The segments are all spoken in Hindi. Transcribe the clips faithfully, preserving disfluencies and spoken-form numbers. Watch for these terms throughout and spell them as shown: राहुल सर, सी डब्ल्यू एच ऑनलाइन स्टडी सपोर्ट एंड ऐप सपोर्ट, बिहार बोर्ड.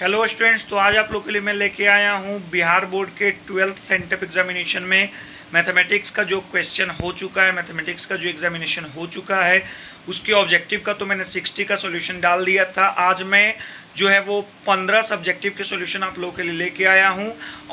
हेलो स्टूडेंट्स, तो आज आप लोग के लिए मैं लेके आया हूँ बिहार बोर्ड के ट्वेल्थ सेंटअप एग्जामिनेशन में मैथमेटिक्स का जो क्वेश्चन हो चुका है, मैथमेटिक्स का जो एग्जामिनेशन हो चुका है उसके ऑब्जेक्टिव का तो मैंने सिक्सटी का सॉल्यूशन डाल दिया था। आज मैं जो है वो पंद्रह सब्जेक्टिव के सॉल्यूशन आप लोगों के लिए लेके आया हूं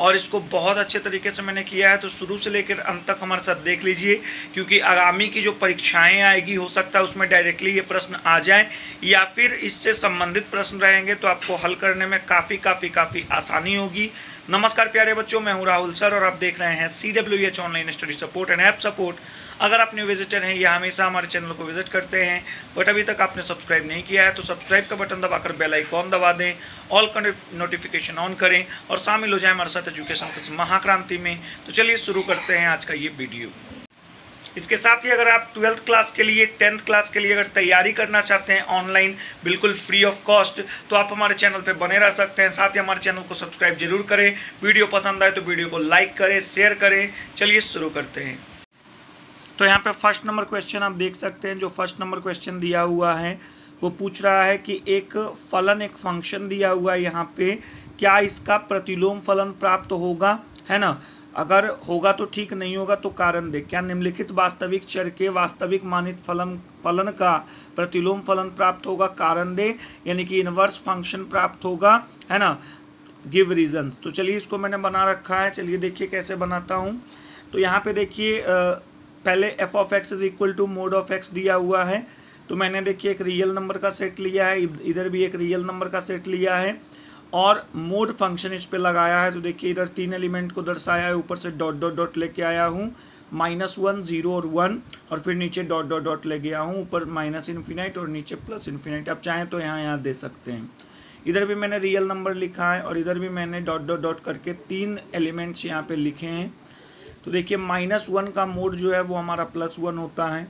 और इसको बहुत अच्छे तरीके से मैंने किया है, तो शुरू से लेकर अंत तक हमारे साथ देख लीजिए, क्योंकि आगामी की जो परीक्षाएं आएगी हो सकता है उसमें डायरेक्टली ये प्रश्न आ जाएं या फिर इससे संबंधित प्रश्न रहेंगे, तो आपको हल करने में काफ़ी काफ़ी काफ़ी आसानी होगी। नमस्कार प्यारे बच्चों, मैं हूँ राहुल सर और आप देख रहे हैं सी डब्ल्यू एच ऑनलाइन स्टडी सपोर्ट एंड ऐप सपोर्ट। अगर आप न्यू विजिटर हैं या हमेशा हमारे चैनल को विजिट करते हैं बट अभी तक आपने सब्सक्राइब नहीं किया है तो सब्सक्राइब का बटन दबाकर बेल आइकॉन दबा दें, ऑल का नोटिफिकेशन ऑन करें और शामिल हो जाएं हमारे साथ एजुकेशन की महाक्रांति में। तो चलिए शुरू करते हैं आज का ये वीडियो। इसके साथ ही अगर आप ट्वेल्थ क्लास के लिए, टेंथ क्लास के लिए अगर तैयारी करना चाहते हैं ऑनलाइन बिल्कुल फ्री ऑफ कॉस्ट, तो आप हमारे चैनल पे बने रह सकते हैं। साथ ही हमारे चैनल को सब्सक्राइब जरूर करें, वीडियो पसंद आए तो वीडियो को लाइक करें, शेयर करें। चलिए शुरू करते हैं। तो यहाँ पे फर्स्ट नंबर क्वेश्चन आप देख सकते हैं, जो फर्स्ट नंबर क्वेश्चन दिया हुआ है वो पूछ रहा है कि एक फलन, एक फंक्शन दिया हुआ है यहाँ पे, क्या इसका प्रतिलोम फलन प्राप्त होगा, है ना। अगर होगा तो ठीक, नहीं होगा तो कारण दे। क्या निम्नलिखित वास्तविक चर के वास्तविक मानित फलन फलन का प्रतिलोम फलन प्राप्त होगा, कारण दे, यानी कि इनवर्स फंक्शन प्राप्त होगा, है ना, गिव रीजंस। तो चलिए इसको मैंने बना रखा है, चलिए देखिए कैसे बनाता हूँ। तो यहाँ पे देखिए पहले F of X is equal to mod of X दिया हुआ है, तो मैंने देखिए एक रियल नंबर का सेट लिया है, इधर भी एक रियल नंबर का सेट लिया है और मोड फंक्शन इस पे लगाया है। तो देखिए इधर तीन एलिमेंट को दर्शाया है, ऊपर से डॉट डॉट डॉट लेके आया हूँ, माइनस वन, जीरो और वन, और फिर नीचे डॉट डॉट डॉट ले गया हूँ, ऊपर माइनस इन्फिनाइट और नीचे प्लस इन्फिनाइट। आप चाहें तो यहाँ यहाँ दे सकते हैं। इधर भी मैंने रियल नंबर लिखा है और इधर भी मैंने डॉट डॉट डॉट करके तीन एलिमेंट्स यहाँ पर लिखे हैं। तो देखिए माइनस वन का मोड जो है वो हमारा प्लस वन होता है,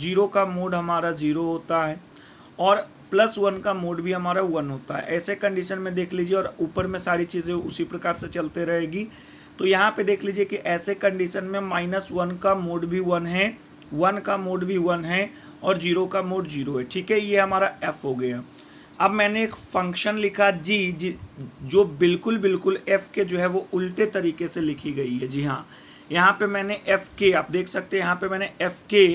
जीरो का मोड हमारा ज़ीरो होता है और प्लस वन का मोड भी हमारा वन होता है। ऐसे कंडीशन में देख लीजिए, और ऊपर में सारी चीज़ें उसी प्रकार से चलते रहेगी। तो यहाँ पे देख लीजिए कि ऐसे कंडीशन में माइनस वन का मोड भी वन है, वन का मोड भी वन है और जीरो का मोड जीरो है। ठीक है, ये हमारा एफ हो गया। अब मैंने एक फंक्शन लिखा जी, जी जो बिल्कुल बिल्कुल एफ के जो है वो उल्टे तरीके से लिखी गई है। जी हाँ, यहाँ पर मैंने एफ के, आप देख सकते हैं यहाँ पर मैंने एफ के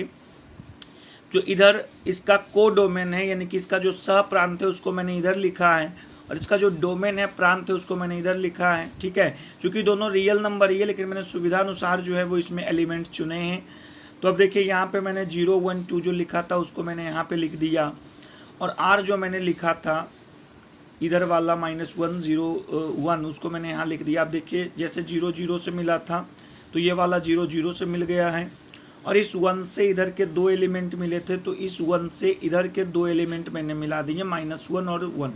जो इधर इसका को डोमेन है, यानी कि इसका जो सह प्रांत है उसको मैंने इधर लिखा है और इसका जो डोमेन है, प्रांत है, उसको मैंने इधर लिखा है। ठीक है, चूँकि दोनों रियल नंबर ही है लेकिन मैंने सुविधा अनुसार जो है वो इसमें एलिमेंट चुने हैं। तो अब देखिए यहाँ पे मैंने जीरो वन टू जो लिखा था उसको मैंने यहाँ पे लिख दिया, और आर जो मैंने लिखा था इधर वाला माइनस वन जीरो वन उसको मैंने यहाँ लिख दिया। आप देखिए जैसे जीरो जीरो से मिला था तो ये वाला जीरो जीरो से मिल गया है, और इस वन से इधर के दो एलिमेंट मिले थे तो इस वन से इधर के दो एलिमेंट मैंने मिला दिए, माइनस वन और वन।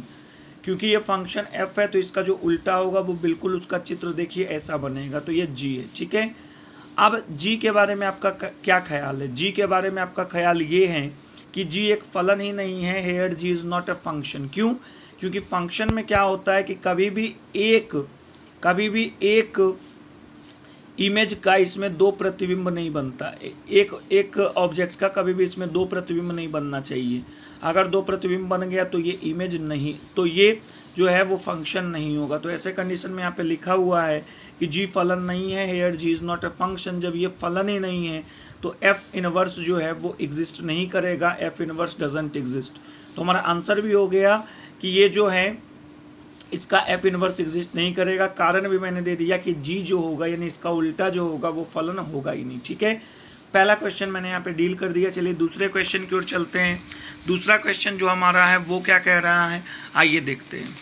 क्योंकि ये फंक्शन एफ है तो इसका जो उल्टा होगा वो बिल्कुल उसका चित्र देखिए ऐसा बनेगा, तो ये जी है। ठीक है, अब जी के बारे में आपका क्या ख्याल है? जी के बारे में आपका ख्याल ये है कि जी एक फलन ही नहीं है। Here G is not a function. क्यों? क्योंकि फंक्शन में क्या होता है कि कभी भी एक कभी भी एक इमेज का इसमें दो प्रतिबिंब नहीं बनता। एक एक ऑब्जेक्ट का कभी भी इसमें दो प्रतिबिंब नहीं बनना चाहिए। अगर दो प्रतिबिंब बन गया तो ये इमेज नहीं, तो ये जो है वो फंक्शन नहीं होगा। तो ऐसे कंडीशन में यहाँ पे लिखा हुआ है कि जी फलन नहीं है, here G is not a function. जब ये फलन ही नहीं है तो एफ़ इनवर्स जो है वो एग्जिस्ट नहीं करेगा, एफ़ इनवर्स डजेंट एग्जिस्ट। तो हमारा आंसर भी हो गया कि ये जो है इसका एफ इनवर्स एग्जिस्ट नहीं करेगा। कारण भी मैंने दे दिया कि जी जो होगा यानी इसका उल्टा जो होगा वो फलन होगा ही नहीं। ठीक है, पहला क्वेश्चन मैंने यहाँ पे डील कर दिया। चलिए दूसरे क्वेश्चन की ओर चलते हैं। दूसरा क्वेश्चन जो हमारा है वो क्या कह रहा है, आइए देखते हैं।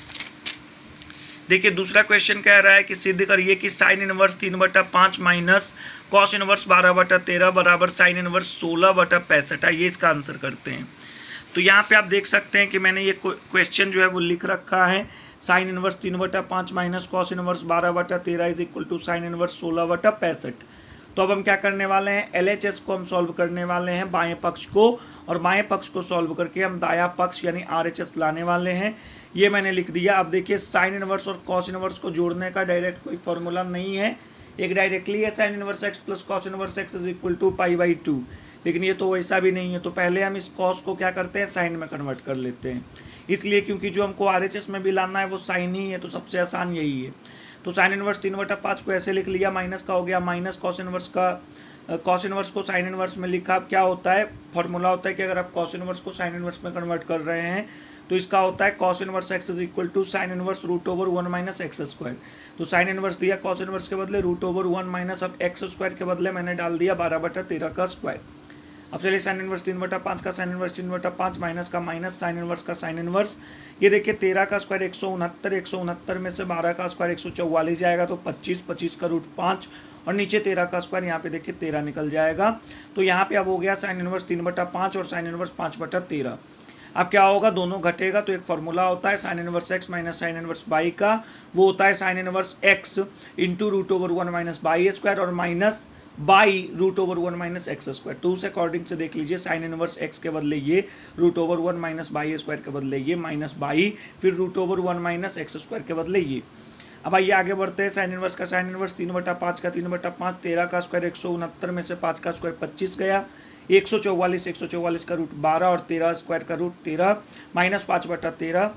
देखिए दूसरा क्वेश्चन कह रहा है कि सिद्ध करिए कि साइन इनवर्स तीन बटा पाँच माइनस कॉस इनवर्स बारह बटा तेरह बराबर साइन इनवर्स सोलह बटा पैंसठ। आइए इसका आंसर करते हैं। तो यहाँ पर आप देख सकते हैं कि मैंने ये क्वेश्चन जो है वो लिख रखा है, साइन इनवर्स तीन बटा पाँच माइनस कॉस इनवर्स बारह बटा तेरह is equal to sine inverse सोलह बटा पैंसठ। तो अब हम क्या करने वाले हैं, एलएचएस को हम सॉल्व करने वाले हैं, बाएं पक्ष को, और बाएं पक्ष को सॉल्व करके हम दायां पक्ष यानी आरएचएस लाने वाले हैं। ये मैंने लिख दिया। अब देखिए साइन इनवर्स और कॉस इनवर्स को जोड़ने का डायरेक्ट कोई फॉर्मूला नहीं है, एक डायरेक्टली है sine inverse X plus cos inverse x is equal to pi by two. लेकिन ये तो वैसा भी नहीं है। तो पहले हम इस कॉस को क्या करते हैं, साइन में कन्वर्ट कर लेते हैं, इसलिए क्योंकि जो हमको आर एच एस में भी लाना है वो साइन ही है, तो सबसे आसान यही है। तो साइन इनवर्स तीन बटा पाँच को ऐसे लिख लिया, माइनस का हो गया माइनस कॉस इनवर्स का, कॉस इनवर्स को साइन इनवर्स में लिखा। अब क्या होता है, फॉर्मूला होता है कि अगर आप कॉस इनवर्स को साइन इनवर्स में कन्वर्ट कर रहे हैं तो इसका होता है cos inverse x is equal to sine inverse root over one minus X square. तो साइन इनवर्स दिया कॉस इनवर्स के बदले रूट ओवर वन माइनस, अब एक्स स्क्वायर के बदले मैंने डाल दिया बारह बटा तेरह का स्क्वायर। अब चलिए साइन इनवर्स तीन बटा पाँच का साइन इनवर्स तीन बटा पाँच, माइनस का माइनस, साइन इनवर्स का साइन इनवर्स। ये देखिए तेरह का स्क्वायर एक सौ उनहत्तर, एक सौ उनहत्तर में से बारह का स्क्वायर एक सौ चौवालीस जाएगा तो पच्चीस, पच्चीस का रूट पाँच, और नीचे तेरह का स्क्वायर यहाँ पे देखिए तेरह निकल जाएगा। तो यहाँ पे अब हो गया साइन इनवर्स तीन बटा पाँच और साइन इनवर्स पाँच बटा तेरह। अब क्या होगा, दोनों घटेगा तो एक फार्मूला होता है sine inverse x minus sine inverse by का, वो होता है sine inverse X into root over one minus Y square और minus Y root over one minus X square. तो उस अकॉर्डिंग से देख लीजिए, साइन इनवर्स एक्स के बदले ये, root over one minus Y square के बदले ये माइनस बाई, फिर root over one minus X square के बदले ये। अब आइए आगे बढ़ते हैं, साइन इनवर्स का साइन इनवर्स तीन बटा पाँच का तीन बटा पाँच, तेरह का स्क्वायर एक सौ उनहत्तर में से पाँच का स्क्वायर पच्चीस गया, एक सौ चौवालीस, एक सौ चौवालीस का रूट बारह और तेरह स्क्वायर का रूट तेरह, माइनस पाँच बटा तेरह,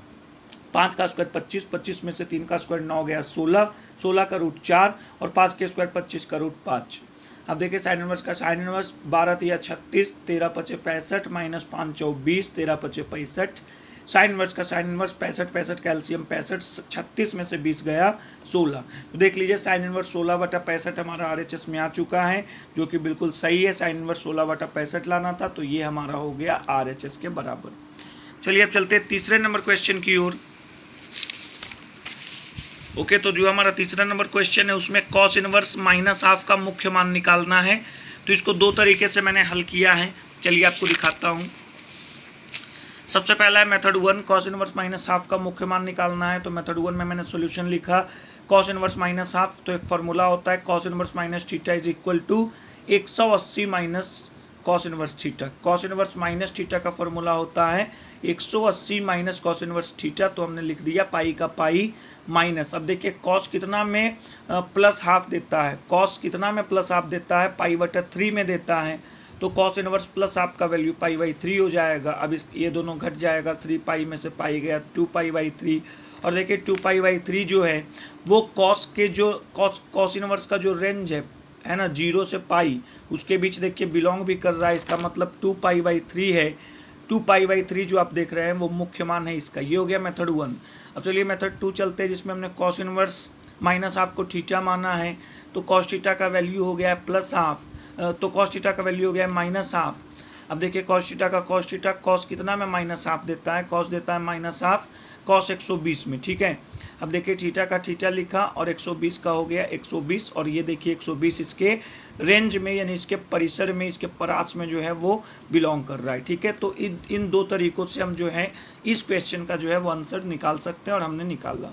पाँच का स्क्वायर पच्चीस, पच्चीस में से तीन का स्क्वायर नौ गया सोलह, सोलह का रूट चार और पाँच के स्क्वायर पच्चीस का रूट पाँच। अब देखिए साइन इनवर्स का साइन इनवर्स बारह तिया छत्तीस, तेरह पचे पैंसठ, माइनस पाँच चौ बीस, तेरह पचे पैंसठ, साइन इनवर्स का साइन इनवर्स पैंसठ, पैंसठ कैल्शियम पैंसठ, छत्तीस में से बीस गया सोलह। तो देख लीजिए साइन इनवर्स सोलह बटा पैंसठ हमारा आर एच एस में आ चुका है, जो कि बिल्कुल सही है। साइन इनवर्स सोलह बटा पैंसठ लाना था, तो ये हमारा हो गया आर एच एस के बराबर। चलिए अब चलते हैं तीसरे नंबर क्वेश्चन की ओर। ओके, तो जो हमारा तीसरा नंबर क्वेश्चन है उसमें कॉस इनवर्स माइनस हाफ का मुख्य मान निकालना है। तो इसको दो तरीके से मैंने हल किया है, चलिए आपको दिखाता हूँ। सबसे पहला है method one, cos inverse minus half का मुख्य मान निकालना है। तो मेथड वन में मैंने सॉल्यूशन लिखा कॉस इनवर्स माइनस हाफ, तो एक फार्मूला होता है cos inverse minus theta is equal to एक सौ अस्सी minus cos inverse theta. Cos inverse minus theta का फार्मूला होता है एक सौ अस्सी माइनस कॉस इनवर्स थीटा। तो हमने लिख दिया पाई का पाई माइनस, अब देखिए कॉस कितना में प्लस हाफ देता है, कॉस कितना में प्लस हाफ देता है, पाई बटा थ्री में देता है। तो कॉस इनवर्स प्लस आपका वैल्यू पाई बाई थ्री हो जाएगा। अब इस ये दोनों घट जाएगा, थ्री पाई में से पाई गया टू पाई बाई थ्री, और देखिए टू पाई बाई थ्री जो है वो कॉस के जो कॉस कॉस इनवर्स का जो रेंज है है ना, जीरो से पाई, उसके बीच देखिए बिलोंग भी कर रहा है। इसका मतलब टू पाई बाई थ्री है, टू पाई बाई थ्री जो आप देख रहे हैं वो मुख्य मान है इसका। ये हो गया मेथड वन। अब चलिए मेथड टू चलते हैं, जिसमें हमने कॉस इनवर्स माइनस हाफ को थीटा माना है। तो कॉस थीटा का वैल्यू हो गया है प्लस हाफ, तो कॉस थीटा का वैल्यू हो गया है माइनस हाफ। अब देखिए कॉस थीटा का कॉस थीटा कॉस कितना में माइनस हाफ देता है, कॉस देता है माइनस हाफ कॉस एक सौ बीस में, ठीक है। अब देखिए थीटा का थीटा लिखा और एक सौ बीस का हो गया एक सौ बीस, और ये देखिए एक सौ बीस इसके रेंज में यानी इसके परिसर में, इसके परास में जो है वो बिलोंग कर रहा है, ठीक है। तो इन इन दो तरीक़ों से हम जो है इस क्वेश्चन का जो है वो आंसर निकाल सकते हैं, और हमने निकाला।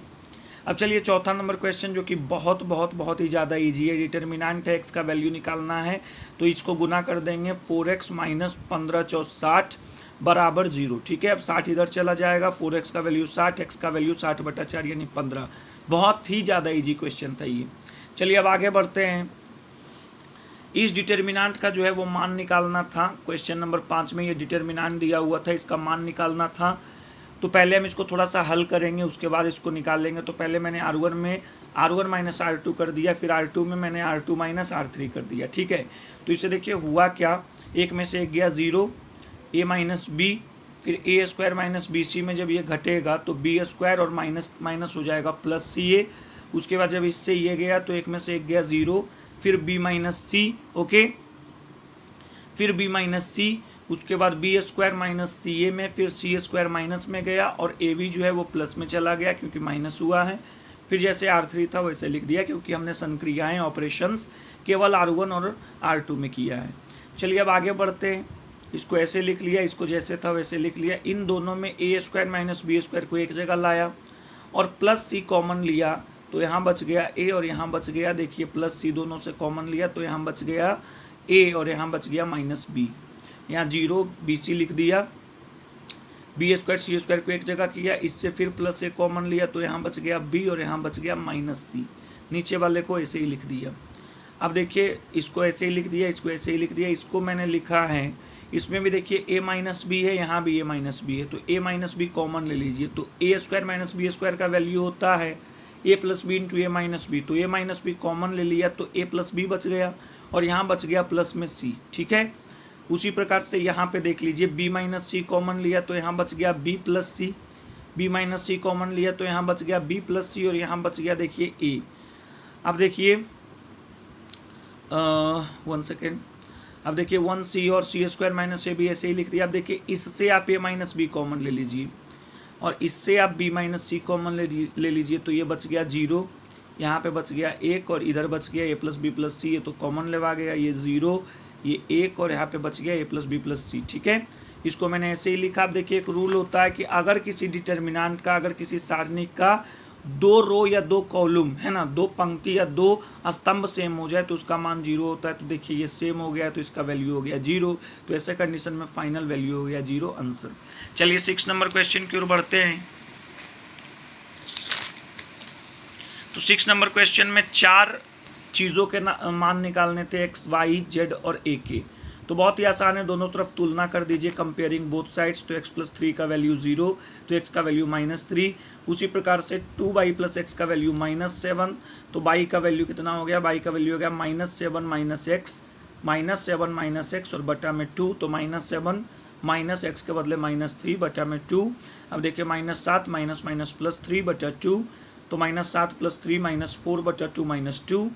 अब चलिए चौथा नंबर क्वेश्चन, जो कि बहुत बहुत बहुत ही ज़्यादा इजी है। डिटर्मिनेंट है, एक्स का वैल्यू निकालना है, तो इसको गुना कर देंगे फोर एक्स माइनस पंद्रह चौ साठ बराबर जीरो, ठीक है। अब साठ इधर चला जाएगा, फोर एक्स का वैल्यू साठ, एक्स का वैल्यू साठ बटा चार यानी पंद्रह। बहुत ही ज़्यादा इजी क्वेश्चन था ये। चलिए अब आगे बढ़ते हैं, इस डिटर्मिनेंट का जो है वो मान निकालना था। क्वेश्चन नंबर पाँच में ये डिटर्मिनेंट दिया हुआ था, इसका मान निकालना था। तो पहले हम इसको थोड़ा सा हल करेंगे, उसके बाद इसको निकालेंगे। तो पहले मैंने आर वन में R one minus R two कर दिया, फिर आर टू में मैंने R two minus R three कर दिया, ठीक है। तो इसे देखिए हुआ क्या, एक में से एक गया ज़ीरो, ए माइनस बी, फिर a square minus b c में जब ये घटेगा तो बी स्क्वायर और माइनस माइनस हो जाएगा प्लस सी ए। उसके बाद जब इससे ये गया तो एक में से एक गया ज़ीरो, फिर बी माइनस सी, ओके, फिर बी माइनस सी, उसके बाद b square minus c a में, फिर सी स्क्वायर माइनस में गया, और ए वी जो है वो प्लस में चला गया क्योंकि माइनस हुआ है। फिर जैसे आर थ्री था वैसे लिख दिया, क्योंकि हमने संक्रियाएँ ऑपरेशंस केवल आर वन और आर टू में किया है। चलिए अब आगे बढ़ते हैं, इसको ऐसे लिख लिया, इसको जैसे था वैसे लिख लिया। इन दोनों में a square minus B square को एक जगह लाया और प्लस सी कॉमन लिया, तो यहाँ बच गया ए और यहाँ बच गया, देखिए प्लस सी दोनों से कॉमन लिया तो यहाँ बच गया ए और यहाँ बच गया माइनस बी। यहाँ जीरो बी सी लिख दिया, बी स्क्वायर सी स्क्वायर को एक जगह किया, इससे फिर प्लस से कॉमन लिया तो यहाँ बच गया बी और यहाँ बच गया माइनस सी, नीचे वाले को ऐसे ही लिख दिया। अब देखिए इसको ऐसे ही लिख दिया, इसको ऐसे ही लिख दिया, इसको मैंने लिखा है, इसमें भी देखिए ए माइनस बी है, यहाँ भी ए माइनस बी है, तो ए माइनस बी कॉमन ले लीजिए, तो ए स्क्वायर माइनस बी स्क्वायर का वैल्यू होता है a plus b into a minus b, तो ए माइनस बी कॉमन ले लिया तो ए प्लस बी बच गया और यहाँ बच गया प्लस में सी, ठीक है। उसी प्रकार से यहाँ पे देख लीजिए b माइनस सी कॉमन लिया तो यहाँ बच गया b plus c, b minus c common लिया तो यहाँ बच गया b प्लस सी और यहाँ बच गया देखिए a। अब देखिए वन सेकेंड अब देखिए वन सी और सी स्क्वायर माइनस ए भी ऐसे ही लिख दिया। अब देखिए इससे आप a माइनस बी कॉमन ले लीजिए और इससे आप b माइनस सी कॉमन ले लीजिए तो ये बच गया जीरो, यहाँ पे बच गया एक और इधर बच गया a plus b plus c, ये तो कॉमन लेवा गया, ये जीरो ये एक और यहाँ पे बच गया a plus b plus c, ठीक है। इसको मैंने ऐसे ही लिखा। आप देखिए एक रूल होता है कि अगर किसी डिटर्मिनेंट का, अगर किसी सारणी का दो रो या दो कॉलम है ना, दो पंक्ति या दो स्तंभ सेम हो जाए तो उसका मान जीरो होता है। तो देखिए ये सेम हो गया तो इसका वैल्यू हो गया जीरो, तो ऐसे कंडीशन में फाइनल वैल्यू हो गया जीरो आंसर। चलिए सिक्स नंबर क्वेश्चन की ओर बढ़ते हैं। तो सिक्स नंबर क्वेश्चन में चार चीज़ों के मान निकालने थे, एक्स वाई जेड और ए के। तो बहुत ही आसान है, दोनों तरफ तुलना कर दीजिए, कंपेयरिंग बोथ साइड्स। तो एक्स प्लस थ्री का वैल्यू जीरो तो एक्स का वैल्यू माइनस थ्री, उसी प्रकार से टू वाई प्लस एक्स का वैल्यू माइनस सेवन, तो वाई का वैल्यू कितना हो गया, वाई का वैल्यू हो गया minus seven minus x, minus seven minus x और बटा में टू, तो माइनस सेवन माइनस एक्स के बदले माइनस थ्री बटा में टू। अब देखिए माइनस सात माइनस माइनस प्लस थ्री बटा टू, तो माइनस सात प्लस थ्री माइनस फोर बटा टू माइनस टू।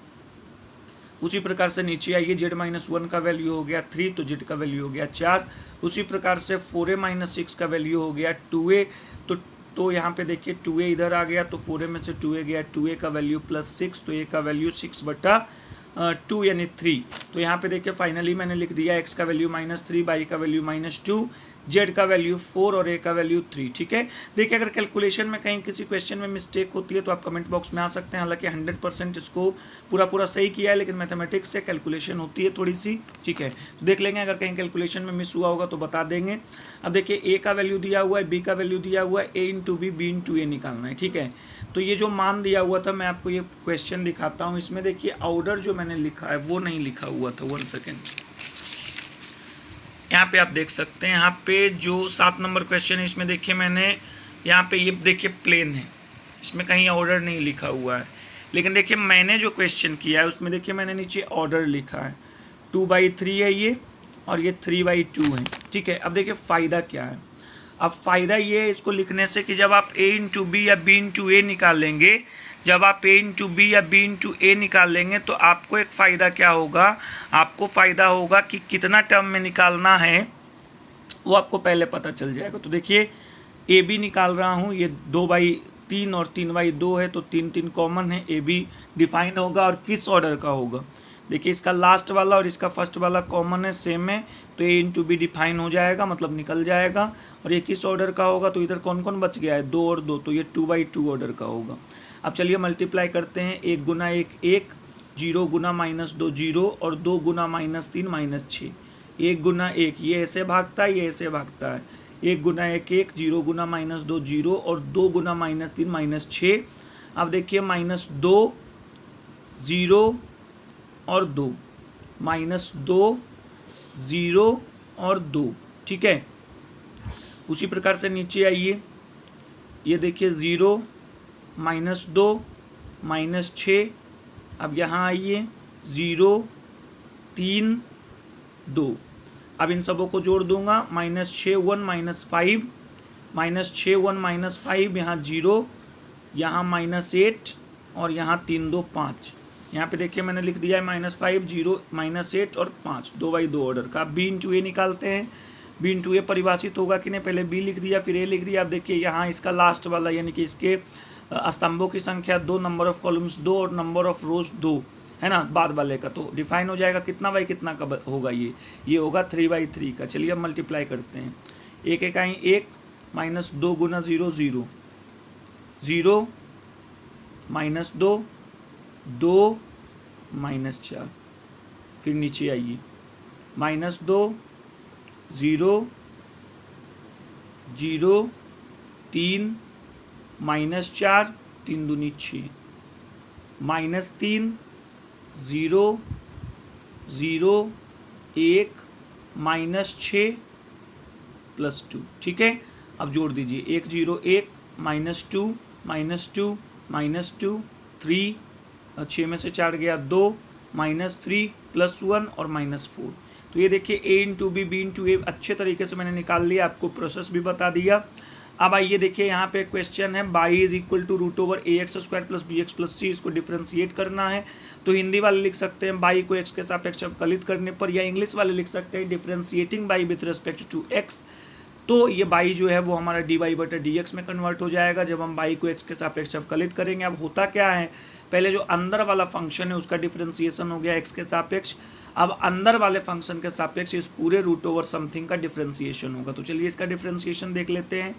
उसी प्रकार से नीचे आइए, जेड माइनस वन का वैल्यू हो गया थ्री तो जेड का वैल्यू हो गया चार। उसी प्रकार से फोर ए माइनस सिक्स का वैल्यू हो गया टू ए, तो तो यहाँ पे देखिए टू ए इधर आ गया तो फोर ए में से टू ए गया, टू ए का वैल्यू प्लस सिक्स तो ए का वैल्यू सिक्स बटा टू यानी थ्री। तो यहाँ पे देखिए फाइनली मैंने लिख दिया एक्स का वैल्यू माइनस थ्री, वाई का वैल्यू माइनस टू, जेड का वैल्यू फोर और ए का वैल्यू थ्री, ठीक है। देखिए अगर कैलकुलेशन में कहीं किसी क्वेश्चन में मिस्टेक होती है तो आप कमेंट बॉक्स में आ सकते हैं। हालांकि हंड्रेड परसेंट इसको पूरा पूरा सही किया है, लेकिन मैथमेटिक्स से कैलकुलेशन होती है थोड़ी सी, ठीक है। तो देख लेंगे, अगर कहीं कैलकुलेशन में मिस हुआ होगा तो बता देंगे। अब देखिए ए का वैल्यू दिया हुआ है, बी का वैल्यू दिया हुआ है, a into b, b into a निकालना है, ठीक है। तो ये जो मान दिया हुआ था, मैं आपको ये क्वेश्चन दिखाता हूँ, इसमें देखिए ऑर्डर जो मैंने लिखा है वो नहीं लिखा हुआ था। वन सेकेंड, यहाँ पे आप देख सकते हैं, यहाँ पे जो सात नंबर क्वेश्चन है इसमें देखिए मैंने यहाँ पे ये देखिए प्लेन है, इसमें कहीं ऑर्डर नहीं लिखा हुआ है। लेकिन देखिए मैंने जो क्वेश्चन किया है उसमें देखिए मैंने नीचे ऑर्डर लिखा है, टू बाई थ्री है ये और ये थ्री बाई टू है, ठीक है। अब देखिए फ़ायदा क्या है, अब फ़ायदा ये है इसको लिखने से कि जब आप ए इंटू बी या बी इंटू ए निकालेंगे, जब आप ए इंटू बी या बी इंटू ए निकालेंगे तो आपको एक फ़ायदा क्या होगा, आपको फ़ायदा होगा कि कितना टर्म में निकालना है वो आपको पहले पता चल जाएगा। तो देखिए ए बी निकाल रहा हूँ, ये दो बाई तीन और तीन बाई दो है तो तीन तीन कॉमन है, ए बी डिफाइन होगा और किस ऑर्डर का होगा, देखिए इसका लास्ट वाला और इसका फर्स्ट वाला कॉमन है, सेम है, तो ए इंटू बी डिफाइन हो जाएगा, मतलब निकल जाएगा। और ये किस ऑर्डर का होगा, तो इधर कौन कौन बच गया है, दो और दो, तो ये टू बाई टू ऑर्डर का होगा। अब चलिए मल्टीप्लाई करते हैं, एक गुना एक एक, जीरो गुना माइनस दो जीरो और दो गुना माइनस तीन माइनस छः, एक गुना एक ये ऐसे भागता है, ये ऐसे भागता है, एक गुना एक एक, जीरो गुना माइनस दो जीरो और दो गुना माइनस तीन माइनस छः। अब देखिए माइनस दो ज़ीरो और दो, माइनस दो ज़ीरो और दो, ठीक है। उसी प्रकार से नीचे आइए, ये देखिए ज़ीरो माइनस दो माइनस छः, अब यहाँ आइए ज़ीरो तीन दो, अब इन सबों को जोड़ दूंगा, माइनस छः वन माइनस फाइव, माइनस छः वन माइनस फाइव, यहाँ जीरो, यहाँ माइनस एट और यहाँ तीन दो पाँच। यहाँ पे देखिए मैंने लिख दिया है minus five zero minus eight और पाँच, दो बाई दो ऑर्डर का। बी इंटू ए निकालते हैं, बी इंटू ए परिभाषित होगा कि नहीं, पहले बी लिख दिया फिर ए लिख दिया। अब देखिए यहाँ इसका लास्ट वाला यानी कि इसके स्तंभों की संख्या दो, नंबर ऑफ कॉलम्स दो और नंबर ऑफ रोज दो है ना, बाद वाले का तो डिफाइन हो जाएगा कितना बाई कितना का होगा, ये ये होगा थ्री बाई थ्री का। चलिए अब मल्टीप्लाई करते हैं, एक इकाई एक, माइनस दो गुना ज़ीरो ज़ीरो, ज़ीरो माइनस दो, दो माइनस चार, फिर नीचे आइए माइनस दो ज़ीरो ज़ीरो तीन माइनस चार, तीन दूनी छः, माइनस तीन ज़ीरो ज़ीरो एक माइनस छः प्लस टू। ठीक है, अब जोड़ दीजिए एक जीरो एक minus two minus two minus two three, छः में से चार गया दो, माइनस थ्री प्लस वन और माइनस फोर। तो ये देखिए a into b b into a अच्छे तरीके से मैंने निकाल लिया, आपको प्रोसेस भी बता दिया। अब आइए देखिए यहाँ पे क्वेश्चन है y is equal to root over a x square plus b x plus c, इसको डिफ्रेंशिएट करना है। तो हिंदी वाले लिख सकते हैं बाई को एक्स के सापेक्ष अवकलित करने पर, या इंग्लिश वाले लिख सकते हैं differentiating y with respect to x. तो ये बाई जो है वो हमारा डी वाई बटा डी एक्स में कन्वर्ट हो जाएगा जब हम बाई को एक्स के सापेक्ष अवकलित करेंगे। अब होता क्या है, पहले जो अंदर वाला फंक्शन है उसका डिफ्रेंशिएशन हो गया एक्स के सापेक्ष, अब अंदर वाले फंक्शन के सापेक्ष इस पूरे रूट ओवर समथिंग का डिफ्रेंशिएशन होगा। तो चलिए इसका डिफ्रेंशिएशन देख लेते हैं।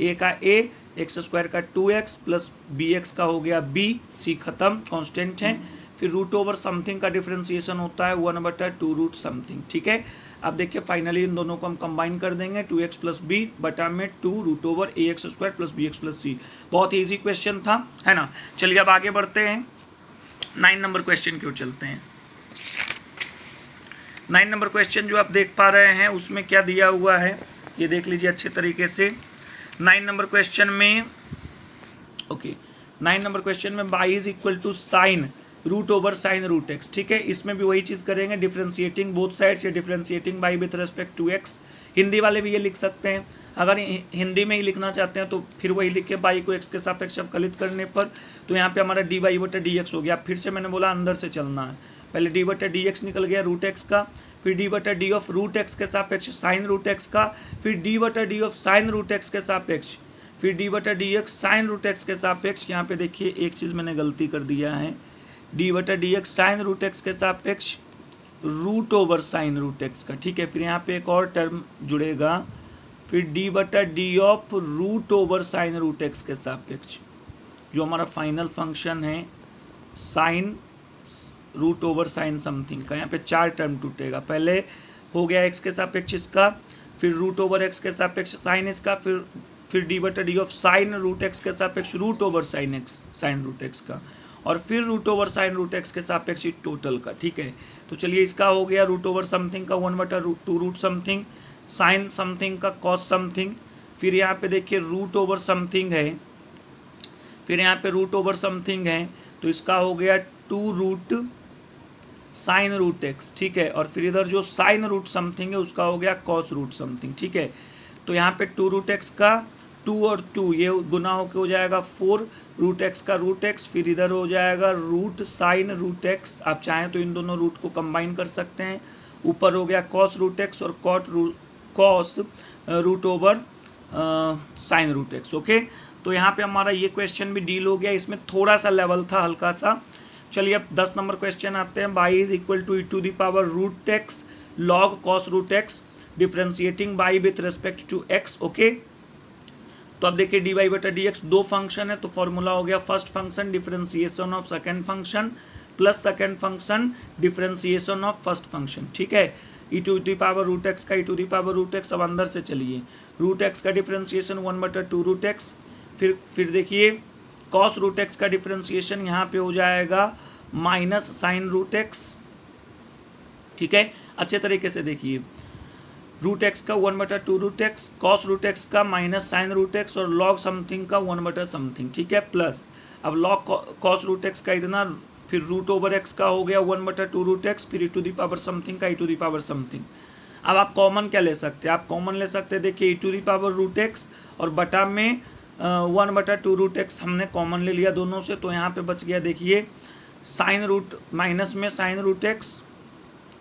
ए का ए, एक्स स्क्वायर का two x plus b x का हो गया बी, सी खत्म कांस्टेंट है। फिर रूट ओवर समथिंग का डिफ्रेंशिएशन होता है वन बटा टू रूट समथिंग। ठीक है, अब देखिए फाइनली इन दोनों को हम कंबाइन कर देंगे, टू एक्स प्लस बी बटा में two root over a x square plus b x plus c. बहुत ईजी क्वेश्चन था, है ना। चलिए अब आगे बढ़ते हैं, नाइन नंबर क्वेश्चन की ओर चलते हैं। नाइन नंबर क्वेश्चन जो आप देख पा रहे हैं उसमें क्या दिया हुआ है ये देख लीजिए अच्छे तरीके से। नाइन नंबर क्वेश्चन में ओके नाइन नंबर क्वेश्चन में y is equal to sine root over sine root x. ठीक है, इसमें भी वही चीज़ करेंगे, डिफ्रेंशिएटिंग बोथ साइड्स या differentiating y with respect to x. Hindi वाले भी ये लिख सकते हैं, अगर हिंदी में ही लिखना चाहते हैं तो फिर वही लिख के बाई को एक्स के सापेक्ष अवकलित करने पर। तो यहाँ पे हमारा डी वाई बटा डी एक्स हो गया। फिर से मैंने बोला अंदर से चलना है, पहले डी बटा डी एक्स निकल गया रूट एक्स का, फिर डी बटा डी ऑफ रूट एक्स के सापेक्ष साइन रूट एक्स का, फिर डी बटा d of sine root x के सापेक्ष, फिर डी बटा d x sine root x के सापेक्ष। यहाँ पे देखिए एक चीज़ मैंने गलती कर दिया है, डी बटा d x sine root x के सापेक्ष root over sine root x का। ठीक है, फिर यहाँ पे एक और टर्म जुड़ेगा, फिर डी बटा d of root over sine root x के सापेक्ष, जो हमारा फाइनल फंक्शन है sine root over sine something का। यहाँ पे चार टर्म टूटेगा, पहले हो गया एक्स के सापेक्ष इसका, फिर रूट ओवर एक्स के सापेक्ष साइन इसका, फिर फिर डी बटा d of sine root x के सापेक्ष root over sine x sine root x का, और फिर root over sine root x के सापेक्ष टोटल का। ठीक है, तो चलिए इसका हो गया रूट ओवर समथिंग का वन बटा root two root something, sine something का कॉस समथिंग, फिर यहाँ पे देखिए रूट ओवर समथिंग है, फिर यहाँ पे रूट ओवर समथिंग है, तो इसका हो गया two root sine root x. ठीक है, और फिर इधर जो साइन रूट समथिंग है उसका हो गया कॉस रूट समथिंग। ठीक है, तो यहाँ पे टू रूट एक्स का टू और टू ये गुना होकर हो जाएगा फोर, रूट एक्स का रूट एक्स, फिर इधर हो जाएगा रूट साइन रूट एक्स। आप चाहें तो इन दोनों रूट को कंबाइन कर सकते हैं। ऊपर हो गया कॉस रूट एक्स और कॉट रू cos root over sine root x. Okay, तो यहाँ पे हमारा ये क्वेश्चन भी डील हो गया, इसमें थोड़ा सा लेवल था हल्का सा। चलिए अब दस नंबर क्वेश्चन आते हैं। Y is equal to e to the power root x log cos root x differentiating y with respect to x. Okay, तो अब देखिए डी वाई बटा डी एक्स दो फंक्शन है, तो फॉर्मूला हो गया first function differentiation of second function plus second function differentiation of first function. ठीक है, e to the power root x का e to the power root x. अब अंदर से चलिए, रूट एक्स का डिफरेंशिएशन वन बटा टू रूट एक्स, फिर फिर देखिए कॉस रूट एक्स का डिफरेंशिएशन यहाँ पे हो जाएगा माइनस साइन रूट एक्स। ठीक है, अच्छे तरीके से देखिए, रूट एक्स का वन बटा two root x, cos root x का माइनस साइन रूट एक्स और लॉग समथिंग का वन बटा समथिंग। ठीक है, प्लस अब लॉग कॉस रूट एक्स का इतना, फिर रूट ओवर एक्स का हो गया वन बटा टू रूट एक्स, फिर e to the power something का e to the power something. अब आप कॉमन क्या ले सकते हैं, आप कॉमन ले सकते हैं देखिए e to the power root x और बटा में वन बटा टू रूट एक्स हमने कॉमन ले लिया दोनों से। तो यहाँ पर बच गया देखिए साइन रूट माइनस में sine root x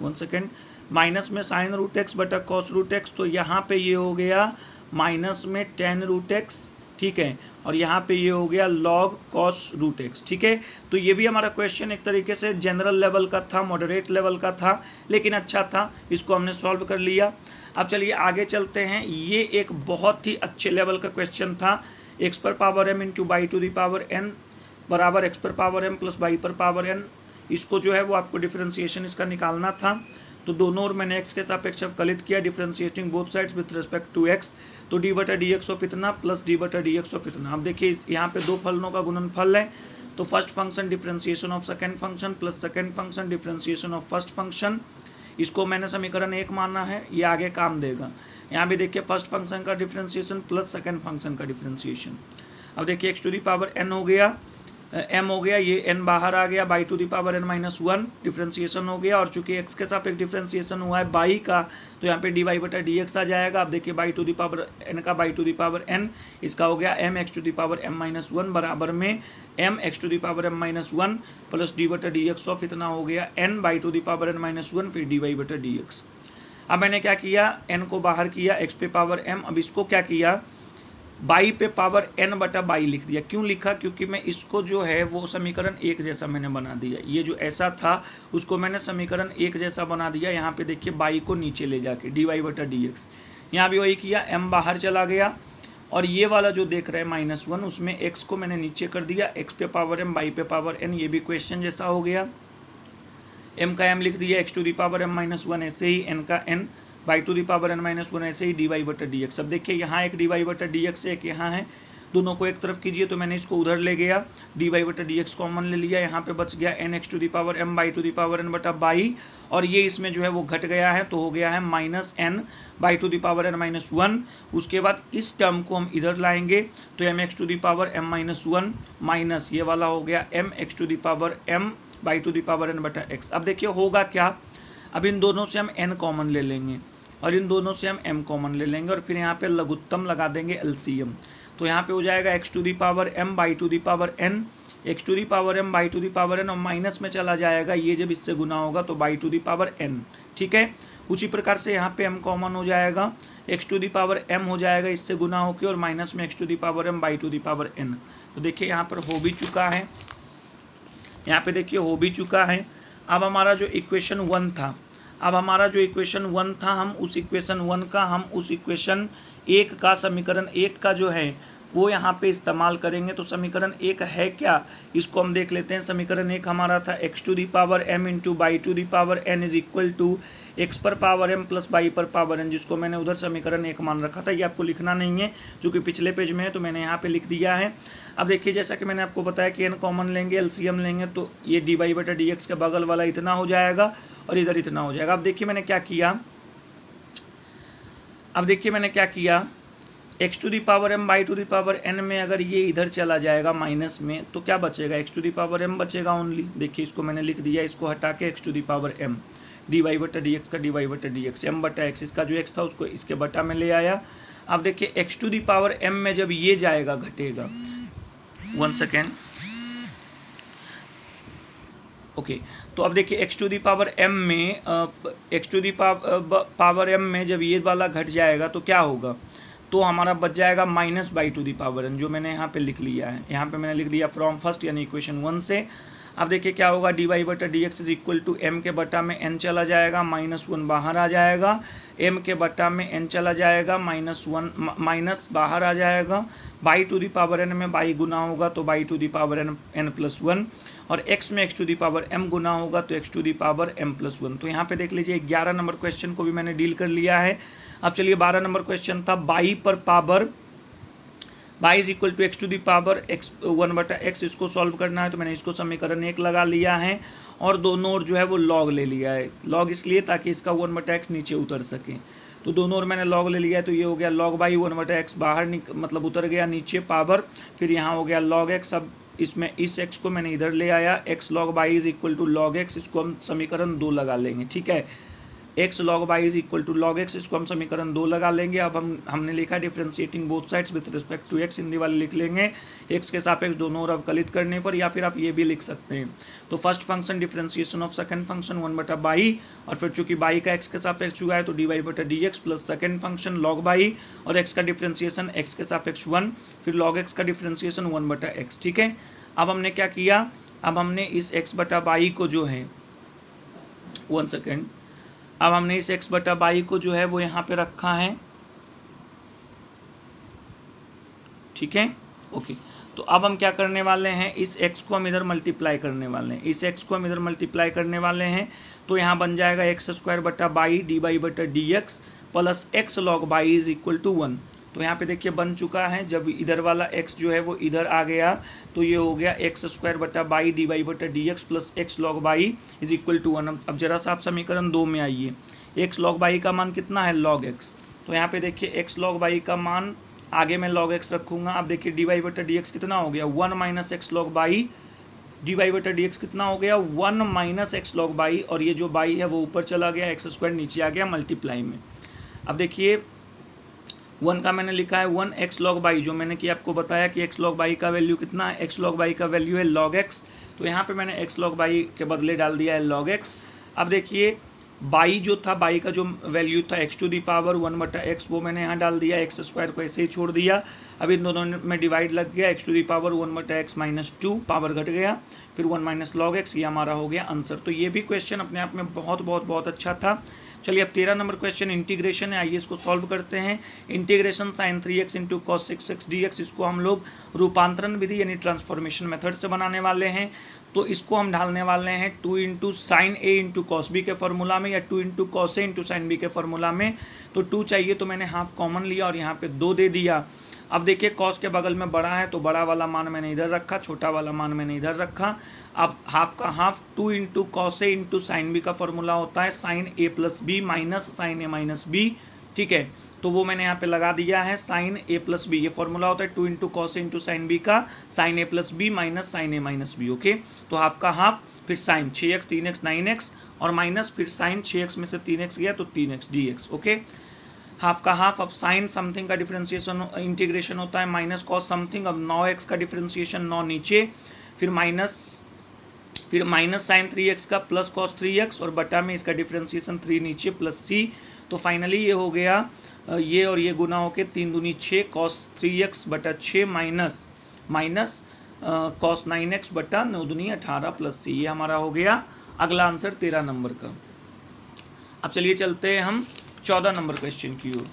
one second minus में साइन रूट एक्स बटा कॉस रूट एक्स। तो यहाँ पे ये हो गया माइनस में टेन रूट एक्स। ठीक है, और यहाँ पे ये हो गया लॉग कॉस रूट एक्स। ठीक है, तो ये भी हमारा क्वेश्चन एक तरीके से जनरल लेवल का था, मॉडरेट लेवल का था, लेकिन अच्छा था, इसको हमने सॉल्व कर लिया। अब चलिए आगे चलते हैं। ये एक बहुत ही अच्छे लेवल का क्वेश्चन था। एक्स पर power m into y to the power n बराबर एक्स पर पावर एम प्लस बाई पर पावर एन, इसको जो है वो आपको डिफ्रेंशिएशन इसका निकालना था। तो दोनों और मैंने एक्स के सापेक्ष अवकलित किया differentiating both sides with respect to x. तो डी बटा डी एक्स ऑफ इतना प्लस डी बटा डी एक्स ऑफ इतना। अब देखिए यहाँ पे दो फलनों का गुणनफल है, तो first function differentiation of second function plus second function differentiation of first function, इसको मैंने समीकरण एक माना है, ये आगे काम देगा। यहाँ भी देखिए फर्स्ट फंक्शन का डिफरेंशिएशन प्लस सेकेंड फंक्शन का डिफरेंशिएशन। अब देखिए x to the power n हो गया, एम हो गया, ये एन बाहर आ गया, y to the power n minus one differentiation हो गया, और चूंकि एक्स के साथ एक डिफ्रेंसिएशन हुआ है बाई का, तो यहाँ पे डी वाई बटा डी एक्स आ जाएगा। आप देखिए y to the power n का y to the power n, इसका हो गया m x to the power m minus one बराबर में m x to the power m minus one plus d बटा डी एक्स ऑफ इतना हो गया n y to the power n minus one फिर डी वाई बटा डी एक्स। अब मैंने क्या किया, एन को बाहर किया, एक्स पे पावर एम, अब इसको क्या किया बाई पे पावर एन बटा बाई लिख दिया। क्यों लिखा, क्योंकि मैं इसको जो है वो समीकरण एक जैसा मैंने बना दिया, ये जो ऐसा था उसको मैंने समीकरण एक जैसा बना दिया। यहाँ पे देखिए बाई को नीचे ले जाके डी वाई बटा डी एक्स, यहाँ भी वही किया, एम बाहर चला गया और ये वाला जो देख रहे हैं माइनस वन उसमें एक्स को मैंने नीचे कर दिया, एक्स पे पावर एम बाई पे पावर एन, ये भी क्वेश्चन जैसा हो गया, एम का एम लिख दिया, x to the power m minus one ऐसे ही, एन का n y to the power n minus one ऐसे ही डी वाई बटा डी एक्स। अब देखिए यहाँ एक डी वाई बटा डी एक्स है, एक यहाँ है, दोनों को एक तरफ कीजिए तो मैंने इसको उधर ले गया, डी वाई बटा डी एक्स कॉमन ले लिया, यहाँ पे बच गया n x to the power m y to the power n बटा बाई, और ये इसमें जो है वो घट गया है तो हो गया है minus n y to the power n minus one. उसके बाद इस टर्म को हम इधर लाएंगे तो m x to the power m minus one minus ये वाला हो गया m x to the power m y to the power n बटा एक्स। अब देखिए होगा क्या, अब इन दोनों से हम एन कॉमन ले लेंगे और इन दोनों से हम m कॉमन ले लेंगे और फिर यहाँ पे लघुत्तम लगा देंगे एलसीएम, तो यहाँ पे हो जाएगा x to the power m y to the power n, x to the power m y to the power n और माइनस में चला जाएगा, ये जब इससे गुना होगा तो y to the power n। ठीक है, उसी प्रकार से यहाँ पे m कॉमन हो जाएगा, x to the power m हो जाएगा इससे गुना होके और माइनस में x to the power m y to the power n। तो देखिए यहाँ पर हो भी चुका है, यहाँ पे देखिए हो भी चुका है। अब हमारा जो इक्वेशन वन था, अब हमारा जो इक्वेशन वन था हम उस इक्वेशन वन का हम उस इक्वेशन एक का समीकरण एक का जो है वो यहाँ पे इस्तेमाल करेंगे। तो समीकरण एक है क्या, इसको हम देख लेते हैं। समीकरण एक हमारा था x to the power m into y to the power n is equal to x पर पावर एम प्लस बाई पर पावर एन, जिसको मैंने उधर समीकरण एक मान रखा था। ये आपको लिखना नहीं है क्योंकि पिछले पेज में है तो मैंने यहाँ पे लिख दिया है। अब देखिए जैसा कि मैंने आपको बताया कि एन कॉमन लेंगे, एलसीएम लेंगे, तो ये डी वाई बटा डी एक्स के बगल वाला इतना हो जाएगा और इधर इतना हो जाएगा। अब देखिए मैंने क्या किया, अब देखिए मैंने क्या किया, x to the power m y to the power n में अगर ये इधर चला जाएगा माइनस में तो क्या बचेगा, x to the power m बचेगा ओनली। देखिए इसको मैंने लिख दिया, इसको हटा के x to the power m d y बटा डी एक्स का डी वाई बटा डी एक्स, एम बटा एक्स, इसका जो एक्स था उसको इसके बटा में ले आया। अब देखिए x to the power m में जब ये जाएगा घटेगा, वन सेकेंड, ओके okay, तो अब देखिए x to the power m में x to the power m में जब ये वाला घट जाएगा तो क्या होगा, तो हमारा बच जाएगा minus y to the power n, जो मैंने यहाँ पे लिख लिया है, यहाँ पे मैंने लिख दिया फ्रॉम फर्स्ट यानी इक्वेशन वन से। अब देखिए क्या होगा, डी वाई बटा d x is equal to m के बटा में n चला जाएगा, माइनस वन बाहर आ जाएगा, m के बटा में n चला जाएगा, माइनस वन माइनस बाहर आ जाएगा, y to the power n में बाई गुना होगा तो y to the power n n plus one, और x में x to the power m गुना होगा तो x to the power m plus one. तो यहाँ पे देख लीजिए ग्यारह नंबर क्वेश्चन को भी मैंने डील कर लिया है। अब चलिए बारह नंबर क्वेश्चन था बाई पर power y is equal to x to the power x one बटा एक्स, इसको सॉल्व करना है तो मैंने इसको समीकरण एक लगा लिया है और दोनों ओर जो है वो लॉग ले लिया है, लॉग इसलिए ताकि इसका वन बटा एक्स नीचे उतर सके, तो दोनों ओर मैंने लॉग ले लिया है। तो ये हो गया लॉग बाई वन बटा एक्स बाहर मतलब उतर गया नीचे पावर, फिर यहाँ हो गया लॉग एक्स। अब इसमें इस एक्स को मैंने इधर ले आया, x log y is equal to log x, इसको हम समीकरण दो लगा लेंगे। ठीक है, x log y is equal to log x, इसको हम समीकरण दो लगा लेंगे। अब हम हमने लिखा differentiating both sides with respect to x, Hindi वाले लिख लेंगे एक्स के सापेक्ष दोनों ओर अवकलित करने पर, या फिर आप ये भी लिख सकते हैं। तो first function differentiation of second function one बटा बाई, और फिर चूंकि बाई का एक्स के सापेक्ष हुआ है तो डी वाई बटा d x plus second function log by, और एक्स का डिफ्रेंशिएशन एक्स के सापेक्ष वन, फिर लॉग एक्स का डिफ्रेंशिएशन वन बटा एक्स। ठीक है, अब हमने क्या किया, अब हमने इस एक्स बटा बाई को जो है वन सेकेंड अब हमने इस x बटा बाई को जो है वो यहाँ पे रखा है। ठीक है, ओके, तो अब हम क्या करने वाले हैं, इस x को हम इधर मल्टीप्लाई करने वाले हैं, इस x को हम इधर मल्टीप्लाई करने वाले हैं। तो यहाँ बन जाएगा एक्स स्क्वायर बटा बाई डी बाई बटा d x plus x log y is equal to one. तो यहाँ पे देखिए बन चुका है। जब इधर वाला एक्स जो है वो इधर आ गया तो ये हो गया एक्स स्क्वायर बटा बाई डी वाई बटा d x plus x log y is equal to one. अब जरा सा आप समीकरण दो में आइए, एक्स लॉग बाई का मान कितना है लॉग एक्स। तो यहाँ पे देखिए एक्स लॉग बाई का मान आगे मैं लॉग एक्स रखूँगा। आप देखिए डी वाई बटा डी एक्स कितना हो गया one minus x log by, d y बटा डी एक्स कितना हो गया one minus x log by, और ये जो बाई है वो ऊपर चला गया, एक्स स्क्वायर नीचे आ गया मल्टीप्लाई में। अब देखिए वन का मैंने लिखा है वन एक्स लॉग बाई, जो मैंने कि आपको बताया कि एक्स लॉग बाई का वैल्यू कितना है, एक्स लॉग बाई का वैल्यू है लॉग एक्स, तो यहाँ पे मैंने एक्स लॉग बाई के बदले डाल दिया है लॉग एक्स। अब देखिए बाई जो था, बाई का जो वैल्यू था x to the power one बटा एक्स, वो मैंने यहाँ डाल दिया, एक्स स्क्वायर को ऐसे ही छोड़ दिया। अब इन दोनों में डिवाइड लग गया, x to the power one बटा एक्स माइनस टू, पावर घट गया, फिर वन माइनस लॉग एक्स, ये हमारा हो गया आंसर। तो ये भी क्वेश्चन अपने आप में बहुत बहुत बहुत अच्छा था। चलिए अब तेरह नंबर क्वेश्चन इंटीग्रेशन है, आइए इसको सॉल्व करते हैं। Integration sine three x into cos six x d x, इसको हम लोग रूपांतरण विधि यानी ट्रांसफॉर्मेशन मेथड से बनाने वाले हैं। तो इसको हम ढालने वाले हैं two into sine A into cos B के फॉर्मूला में, या two into cos A into sine B के फॉर्मूला में। तो टू चाहिए तो मैंने हाफ कॉमन लिया और यहाँ पे दो दे दिया। अब देखिए कॉस के बगल में बड़ा है तो बड़ा वाला मान मैंने इधर रखा, छोटा वाला मान मैंने इधर रखा। अब हाफ का half two into cos A into sine B का फॉर्मूला होता है sine A plus B minus sine A minus B, ठीक है, तो वो मैंने यहाँ पे लगा दिया है साइन ए प्लस बी। ये फॉर्मूला होता है two into cos A into sine B का sine A plus B minus sine A minus B, okay. तो हाफ का हाफ फिर साइन छः एक्स तीन एक्स नाइन एक्स और माइनस फिर साइन छः एक्स में से तीन एक्स गया तो तीन x d x, okay. Half का हाफ, अब साइन समथिंग का डिफरेंशिएशन इंटीग्रेशन होता है माइनस कॉस समथिंग, अब नौ एक्स का डिफरेंशिएशन नौ नीचे, फिर माइनस फिर माइनस साइन थ्री एक्स का प्लस कॉस थ्री एक्स और बटा में इसका डिफरेंशिएशन थ्री नीचे प्लस सी। तो फाइनली ये हो गया ये और ये गुना होके तीन दूनी छः कॉस थ्री एक्स बटा छः minus minus cos nine x बटा नौ दूनी अठारह प्लस सी, ये हमारा हो गया अगला आंसर तेरह नंबर का। अब चलिए चलते हैं हम चौदह नंबर क्वेश्चन की ओर।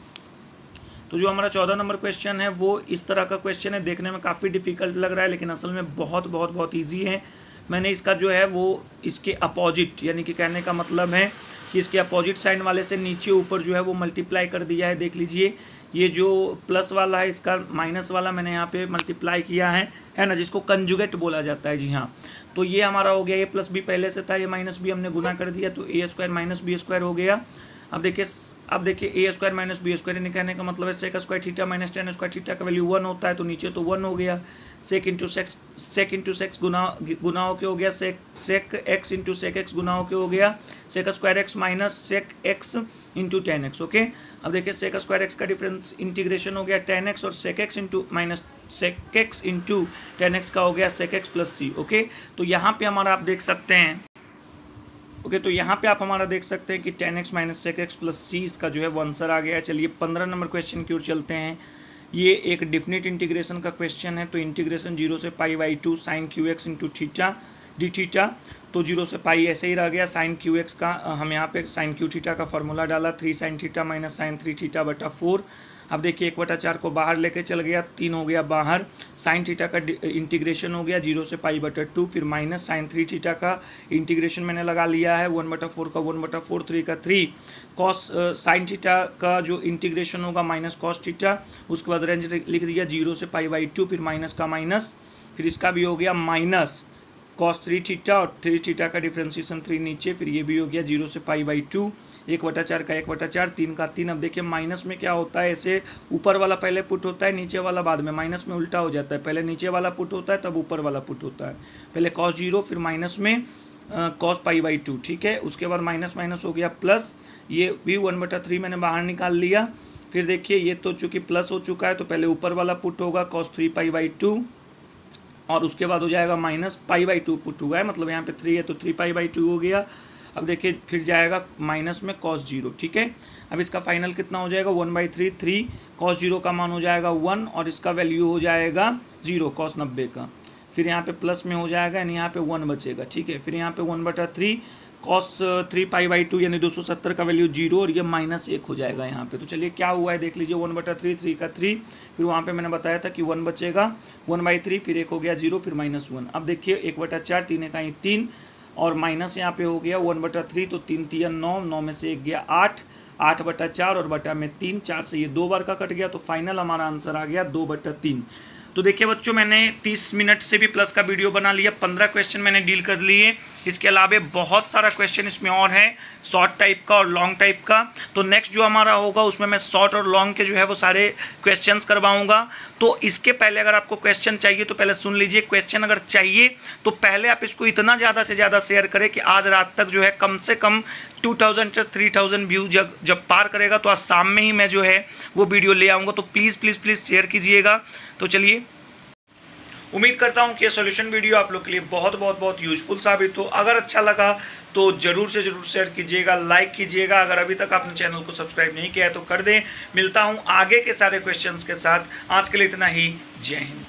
तो जो हमारा चौदह नंबर क्वेश्चन है वो इस तरह का क्वेश्चन है, देखने में काफ़ी डिफिकल्ट लग रहा है लेकिन असल में बहुत बहुत बहुत ईजी है। मैंने इसका जो है वो इसके अपोजिट, यानी कि कहने का मतलब है कि इसके अपोजिट साइन वाले से नीचे ऊपर जो है वो मल्टीप्लाई कर दिया है। देख लीजिए ये जो प्लस वाला है इसका माइनस वाला मैंने यहाँ पे मल्टीप्लाई किया है, है ना, जिसको कंजुगेट बोला जाता है, जी हाँ। तो ये हमारा हो गया ए प्लस बी पहले से था, ये माइनस बी हमने गुना कर दिया तो ए स्क्वायर माइनस बी स्क्वायर हो गया। अब देखिए अब देखिए A square minus B square, यानी कहने का मतलब है sec square theta minus tan square theta का वैल्यू वन होता है तो नीचे तो वन हो गया, sec into sec x sec into sec x गुना गुना होके हो गया sec sec x into sec x गुना होके हो गया sec square x minus sec x into tan x, okay. अब देखिए सेक स्क्वायर एक्स का डिफरेंस इंटीग्रेशन हो गया टेन एक्स और sec x into minus sec x into tan x का हो गया sec x plus C, okay. तो यहाँ पर हमारा आप देख सकते हैं, ओके okay, तो यहाँ पे आप हमारा देख सकते हैं कि tan x minus sec x plus C इसका जो है वो आंसर आ गया है। चलिए पंद्रह नंबर क्वेश्चन की ओर चलते हैं। ये एक डिफिनिट इंटीग्रेशन का क्वेश्चन है। तो इंटीग्रेशन जीरो से pi by two sine cube x into theta d theta, तो जीरो से पाई ऐसे ही रह गया, साइन क्यू एक्स का हम यहाँ पे साइन क्यू थीटा का फॉर्मूला डाला, three sine theta minus sine three theta बटा फोर। अब देखिए एक बटा चार को बाहर लेके चल गया, तीन हो गया बाहर, साइन थीटा का इंटीग्रेशन हो गया जीरो से पाई बटा टू, फिर माइनस साइन थ्री थीटा का इंटीग्रेशन मैंने लगा लिया है वन बटा फोर का वन बटा फोर, थ्री का थ्री, कॉस साइन थीटा का जो इंटीग्रेशन होगा माइनस कॉस थीटा, उसके बाद रेंज लिख दिया जीरो से पाई बाई टू, फिर माइनस का माइनस, फिर इसका भी हो गया माइनस कॉस थ्री थीटा और थ्री थीटा का डिफ्रेंसिएशन थ्री नीचे, फिर ये भी हो गया जीरो से पाई बाई टू, एक बटा चार का एक बटा चार, तीन का तीन। अब देखिए माइनस में क्या होता है, ऐसे ऊपर वाला पहले पुट होता है नीचे वाला बाद में, माइनस में उल्टा हो जाता है, पहले नीचे वाला पुट होता है तब ऊपर वाला पुट होता है, पहले कॉस जीरो फिर माइनस में कॉस पाई बाई टू, ठीक है। उसके बाद माइनस माइनस हो गया प्लस, ये भी वन बटा थ्री मैंने बाहर निकाल लिया, फिर देखिए ये तो चूँकि प्लस हो चुका है तो पहले ऊपर वाला पुट होगा cos three pi by two, और उसके बाद हो जाएगा minus pi by two put हुआ है, मतलब यहाँ पे थ्री है तो थ्री पाई बाई टू हो गया। अब देखिए फिर जाएगा माइनस में कॉस जीरो, ठीक है। अब इसका फाइनल कितना हो जाएगा one by three, three cos zero का मान हो जाएगा वन और इसका वैल्यू हो जाएगा जीरो कॉस नब्बे का, फिर यहाँ पे प्लस में हो जाएगा यानी यहाँ पे वन बचेगा, ठीक है। फिर यहाँ पे वन बटा three cos three pi by two यानी दो सौ सत्तर का वैल्यू जीरो और ये माइनस एक हो जाएगा यहाँ पे। तो चलिए क्या हुआ है देख लीजिए, वन बटा थ्री थ्री का थ्री, फिर वहाँ पे मैंने बताया था कि वन बचेगा, वन बाई थ्री फिर एक हो गया जीरो फिर माइनस वन। अब देखिए एक बटा चार तीन इकाई तीन और माइनस यहाँ पे हो गया वन बटा थ्री, तो तीन तीन नौ, नौ में से एक गया आठ, आठ बटा चार और बटा में तीन, चार से ये दो बार का कट गया तो फाइनल हमारा आंसर आ गया दो बटा तीन। तो देखिए बच्चों, मैंने तीस मिनट से भी प्लस का वीडियो बना लिया, पंद्रह क्वेश्चन मैंने डील कर लिए, इसके अलावा बहुत सारा क्वेश्चन इसमें और है शॉर्ट टाइप का और लॉन्ग टाइप का। तो नेक्स्ट जो हमारा होगा उसमें मैं शॉर्ट और लॉन्ग के जो है वो सारे क्वेश्चंस करवाऊंगा। तो इसके पहले अगर आपको क्वेश्चन चाहिए तो पहले सुन लीजिए, क्वेश्चन अगर चाहिए तो पहले आप इसको इतना ज़्यादा से ज़्यादा शेयर करें कि आज रात तक जो है कम से कम टू थाउजेंड से थ्री थाउजेंड व्यू जब जब पार करेगा तो आज शाम में ही मैं जो है वो वीडियो ले आऊँगा। तो प्लीज़ प्लीज़ प्लीज़ शेयर कीजिएगा। तो चलिए, उम्मीद करता हूँ कि ये सॉल्यूशन वीडियो आप लोग के लिए बहुत बहुत बहुत यूजफुल साबित हो। अगर अच्छा लगा तो ज़रूर से ज़रूर शेयर कीजिएगा, लाइक कीजिएगा। अगर अभी तक आपने चैनल को सब्सक्राइब नहीं किया है तो कर दें। मिलता हूँ आगे के सारे क्वेश्चंस के साथ। आज के लिए इतना ही, जय हिंद।